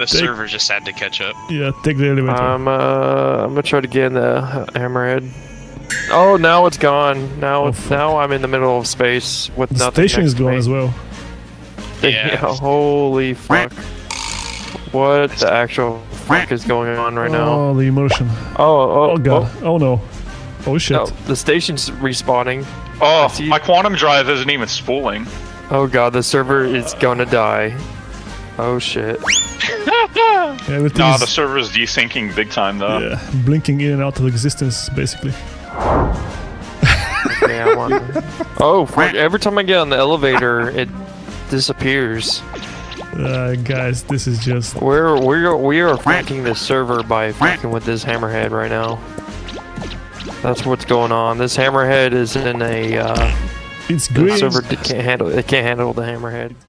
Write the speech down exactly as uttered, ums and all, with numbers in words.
The take, server just had to catch up. Yeah, take the elevator. Um, uh, I'm gonna try to get in the Hammerhead. Oh, now it's gone. Now, oh, it's, now I'm in the middle of space with the nothing. The station is gone as well. Yeah. Yeah. Holy fuck! What the actual fuck is going on right oh, now? Oh, the emotion. Oh, oh, oh god. Oh, oh no. Oh shit. No, the station's respawning. Oh, my quantum drive isn't even spooling. Oh god, the server is gonna die. Oh shit. Yeah, the nah, the server is desyncing big time though. Yeah, blinking in and out of existence, basically. Okay, I wonder. Oh, fuck. Every time I get on the elevator, it disappears. Uh, guys, this is just... We're, we're, we are fucking this server by fucking with this Hammerhead right now. That's what's going on. This Hammerhead is in a... Uh, it's green. The server can't handle, it can't handle the Hammerhead.